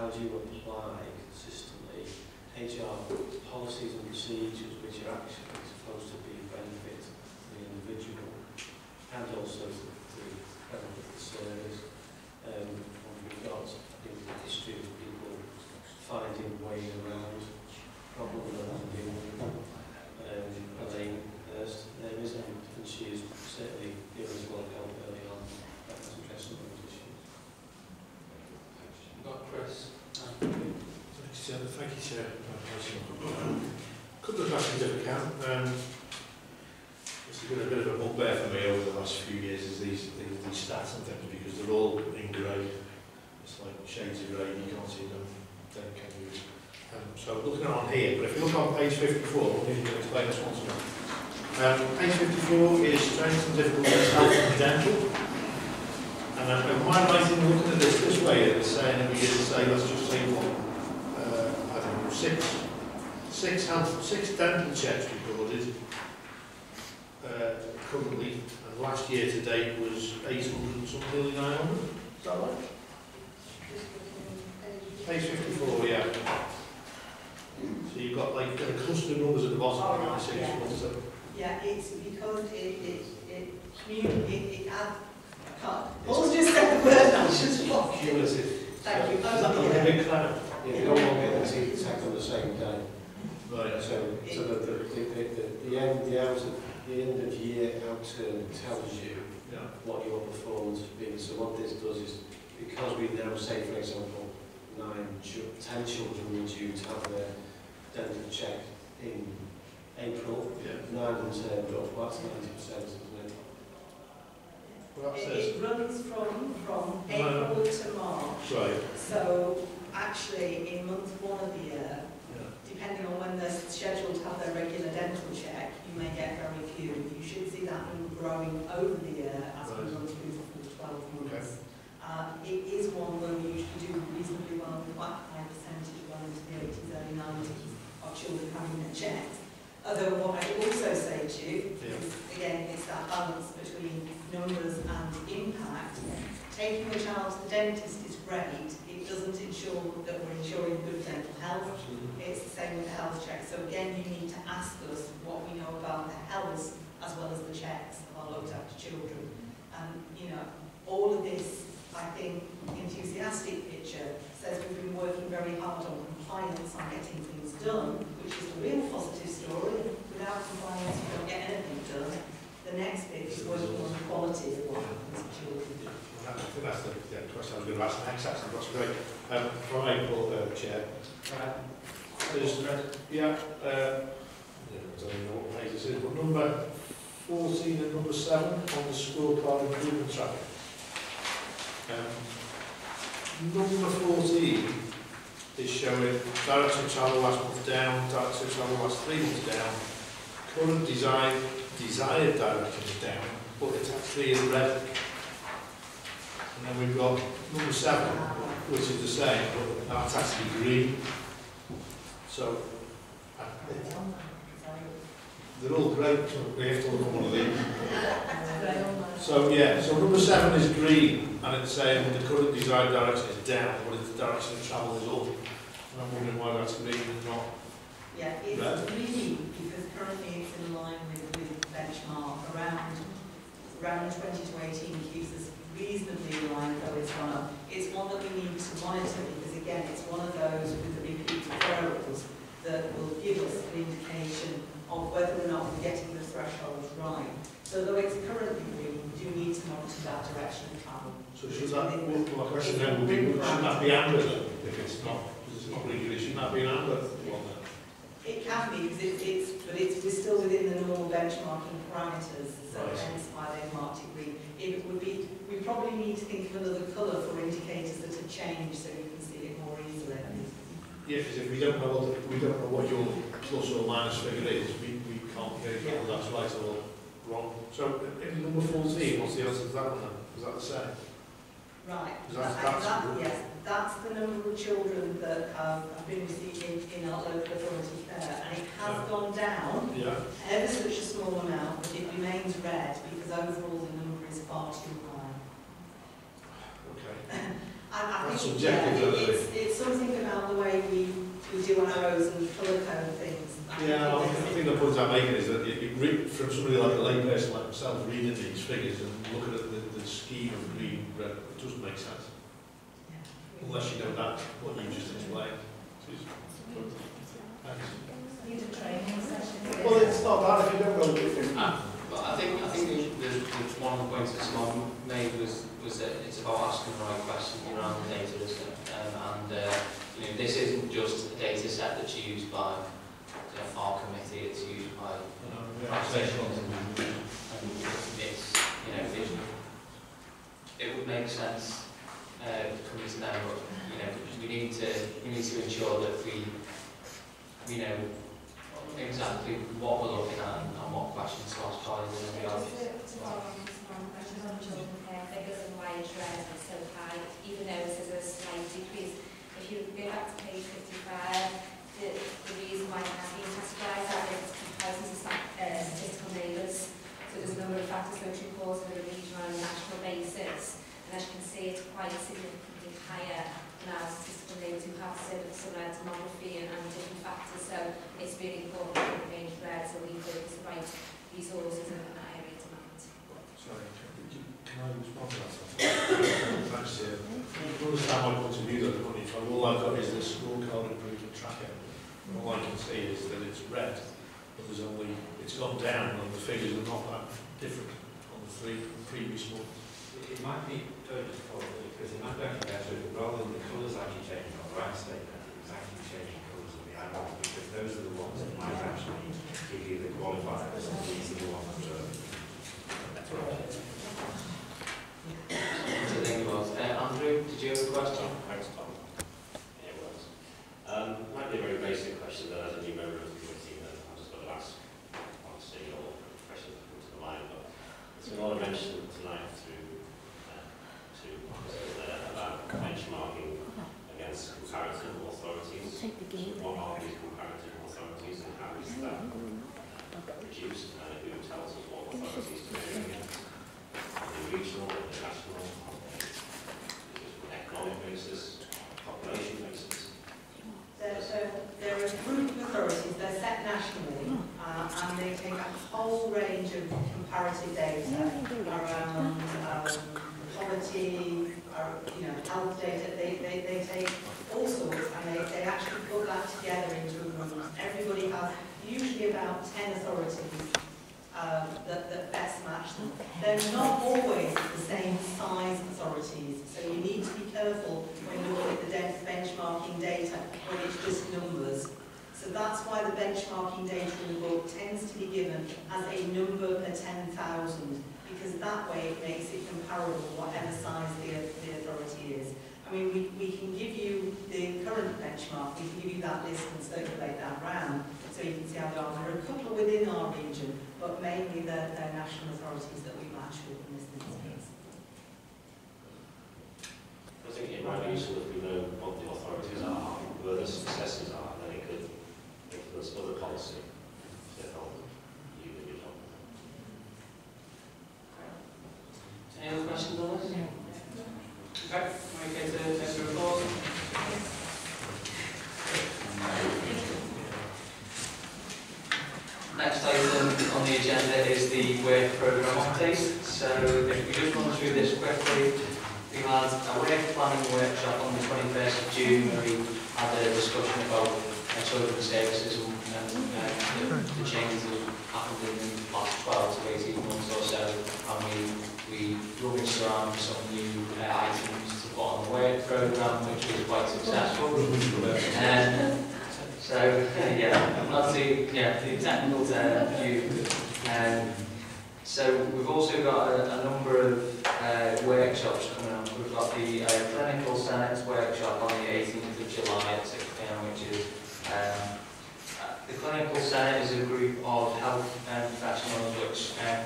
how do you apply consistently HR policies and procedures which are actually supposed to be a benefit to the individual and also to the benefit of the service. And we've got the history of people finding ways around problems that haven't been Elaine Hurst, there is, and she is certainly given us a lot of help early on that has addressed some of those issues. We've got Chris. Thank you, Chair. A couple of questions if I can. It's been a bit of a bugbear for me over the last few years is these stats and things, because they're all in grey. It's like shades of grey, you can't see them, then can you? So looking on here, but if you look on page 54, you can explain this once again. Page 54 is strengths and difficulties, health and dental. And I'm quite right in looking at this way, it's saying every year to say, let's just say what, I don't know, six dental checks recorded currently, and last year to date was 800 and something, nearly 900. Is that right? Page 54, yeah. So you've got like a cluster of numbers at the bottom. Oh, right, six, yeah. So. Yeah, it's because it adds. Paul just said the word, I just blocked it. Cumulative. Thank you. That's not a big cloud. Yeah, you don't want to get the exact on the same day. Right. So the end of year outturn tells you what your performance has been. So what this does is, because we now say, for example, 9, 10 children were due to have their dental check in April. Yeah. 9 and turned up. Well, that's 90%, isn't it? Well, it runs from April to March. Right. So actually, in month 1 of the year, depending on when they're scheduled to have their regular dental check, you may get very few. You should see that number growing over the year as we run through the 12 months. Okay. It is one where we usually do reasonably well with quite a high percentage, well into the 80s, early 90s of children having their checks. Although what I also say to you is, again, it's that balance between numbers and impact. Taking a child to the dentist is great. It doesn't ensure that we're ensuring good dental health. Absolutely. It's the same with the health checks. So again, you need to ask us what we know about the health as well as the checks of our looked after children. And you know, all of this, I think, enthusiastic picture says we've been working very hard on compliance, on getting things done, which is the real positive story. Without compliance, you don't get anything done. The next bit is working on the quality of what happens to children. I think that's the question I was going to ask next, actually. That's great. From April, Chair. I don't know what page this is, but number 14 and number 7 on the scorecard improvement tracker. Number 14 is showing direction of travel last month down, direction of travel last 3 months down, current desired direction is down, but it's actually in red. And then we've got number 7, which is the same, but that's actually green. So they're all great, we have to look at one of these. So yeah, so number 7 is green. And it's saying the current desired direction is down, but the direction of travel is up. And I'm wondering why that's green and not. Yeah, it's really because currently it's in line with the benchmark. Around 20 to 18 keeps us reasonably in line, though it's gone up. It's one that we need to monitor because, again, it's one of those with the repeat variables that will give us an indication of whether or not we're getting the threshold right. So, though it's currently green, we do need to monitor that direction of travel. So should that, well, my question then would be, should that be amber then? If it's not, because it's not really good, shouldn't that be an amber one then? It can be, because we're still within the normal benchmarking parameters, so hence why they've marked it green. It would be, we probably need to think of another colour for indicators that have changed so you can see it more easily. Yeah, because if we don't know what your plus or minus figure is, we can't get it whether that's right or wrong. So in number 14, what's the answer to that one then? Is that the same? Right. That's the number of children that have been receiving in our local authority care, and it has gone down ever such a small amount, but it remains red because overall the number is far too high. Okay. And I think it's something about the way we do arrows and colour code things. Yeah, I think the point I'm making is that you read from somebody like a layperson like myself reading these figures and looking at the scheme of green, red, it doesn't make sense. Yeah. Unless you know that, what you just explained. You need a training session. Well, it's not bad if you don't go with it. But I think the one of the points that someone made was that it's about asking the right questions around the data, isn't it? You know, this isn't just a data set that's used by our committee, it's used by professionals, and it's, it would make sense coming to them, but we need to ensure that we know exactly what we're looking at and what questions to ask colleagues and the audience. Questions on children's care figures and why interest is so high, even though this is a slight decrease. If you go back to page 55. The reason why it has been categorised as it's comparisons to statistical neighbours. So there's a number of factors which are caused on a regional and national basis. And as you can see, it's quite significantly higher than our statistical neighbours who have similar demography and different factors. So it's really important to remain red so we focus on the right resources and the area demand. Sorry, can I respond to that? Thanks, Sarah. I understand my point of view though, don't you? So all I've got is this scorecard improvement tracker. All I can see is that it's red, but there's only, it's gone down and the figures are not that different on the three previous months. It might be, don't just follow it, because it might be actually better rather than the colours actually changing on the right statement, it was actually changing colours on the arrows, because those are the ones that might actually give you the qualifiers, and these are the ones that are right. Thank you, Andrew, did you have a question? Thanks, Tom. Might be a very basic question that as a new member of the committee I've just got to ask, honestly, all questions that come to the mind, but there's been a lot of mention tonight about benchmarking against comparative authorities. What are these comparative authorities and how is that reduced and who tells us what authorities to do against on the regional, on the national, on the economic basis, population basis? There are a group of authorities, they're set nationally, and they take a whole range of comparative data around poverty, health data, they take all sorts, and they actually put that together into a group. Everybody has usually about 10 authorities that best match them. They're not always the same size authorities, so you need to be careful when you look at the benchmarking data when it's just numbers. So that's why the benchmarking data in the book tends to be given as a number per 10,000, because that way it makes it comparable whatever size the authority is. I mean, we can give you the current benchmark, we can give you that list and circulate that round, so you can see how there are a couple within our region, but mainly the national authorities that we match with in this instance. I think it might be useful if we know what the authorities are, where the successes are, and then it could influence other policy to help you with your job. Any other questions on this? Okay, can we get the next report? Next item on the agenda is the work programme update. So if we just run through this quickly, we had a work planning workshop on the 21st of June where we had a discussion about children's services and the changes that happened in the last 12 to 18 months or so, and we rummaged around some new items to put on the work programme, which was quite successful. The technical view. So we've also got a number of workshops coming up. We've got the Clinical Senate workshop on the 18th of July at 6 PM, which is the Clinical Senate is a group of health professionals which can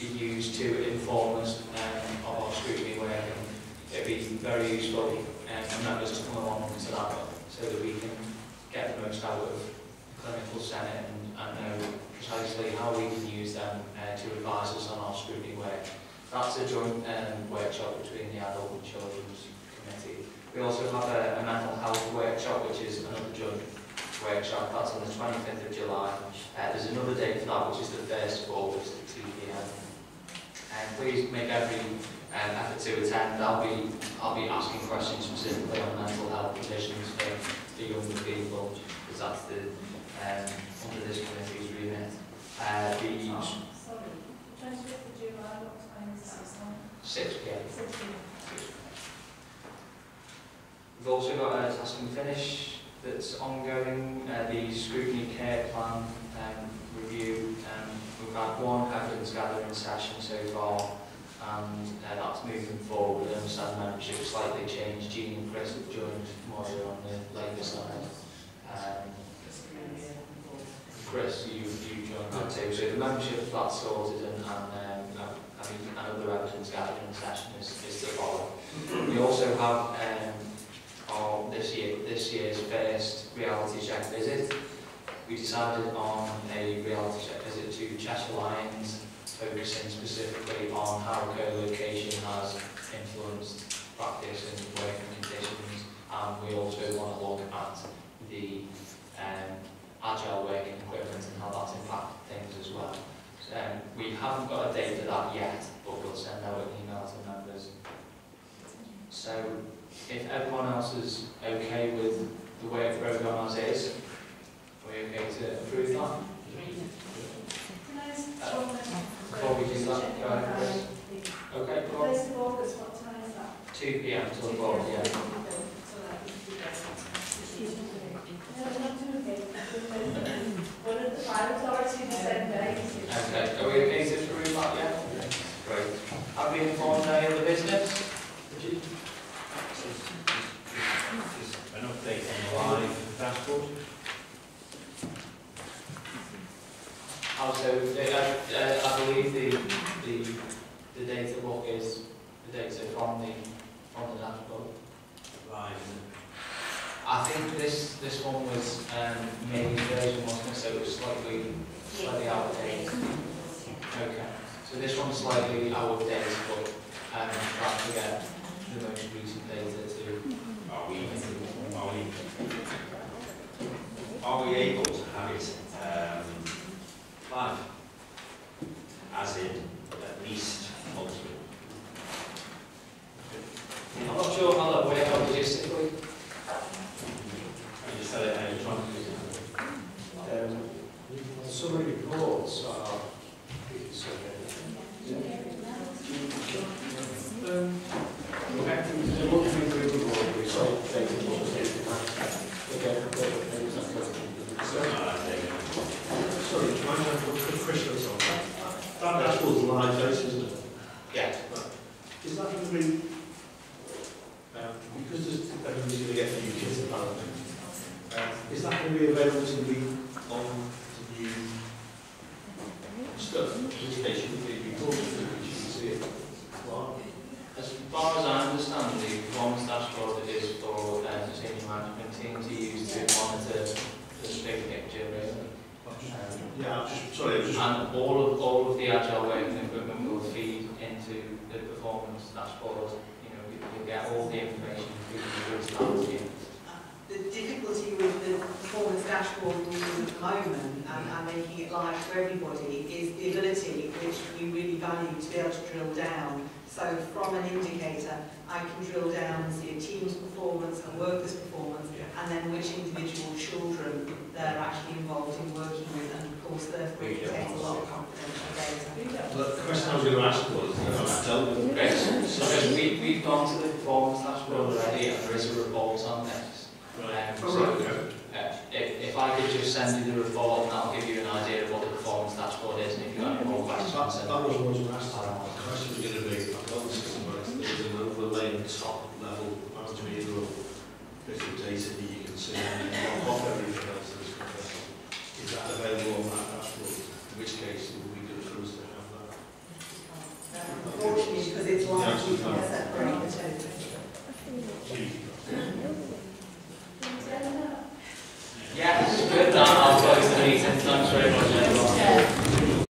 be used to inform us of our scrutiny work, and it'd be very useful for members to come along to that so that we can get the most out of Clinical Senate and know precisely how we can use them to advise us on our scrutiny work. That's a joint workshop between the Adult and Children's committee. We also have a mental health workshop, which is another joint workshop. That's on the 25th of July. There's another date for that, which is the 1st of August at 2 PM. And please make every effort to attend. I'll be asking questions specifically on mental health conditions for younger people, because that's the under this committee's remit. Sorry, 25th of July, what time is that? 6 PM. We've also got a task and finish that's ongoing, the scrutiny care plan review. We've had one evidence gathering session so far, and that's moving forward. I understand membership slightly changed. Jean and Chris have joined Mario on the Labour side. Chris, you joined that too. So the membership that's sorted, and another evidence gathering session is to follow. We also have this year's first reality check visit. We decided on a reality check visit to Cheshire Lines, focusing specifically on how co-location has influenced practice and working conditions, and we also want to look at the agile working equipment and how that's impacted things as well. So, we haven't got a date for that yet, but we'll send out an email to members. So if everyone else is okay with the work programme as is, are we okay to approve that? Can I ask before we do that, go ahead, Chris. Okay, go on. 1st of August, what time is that? 2 PM till 4, yeah. One of the fire authorities said no. Okay, are we okay to approve that yet? Great. Have we informed any other business? An update on live dashboard. Also, I believe the data book is the data from the dashboard. Right. I think this one was maybe version, wasn't it? So it was slightly out of date. Okay. So this one's slightly out of date, but trying to get the most recent data to. Are we able to have it live? As in, at least monthly? I'm not sure how that works out logistically. You said it how you want to do it. Summary reports are pretty Unfortunately, because it's live,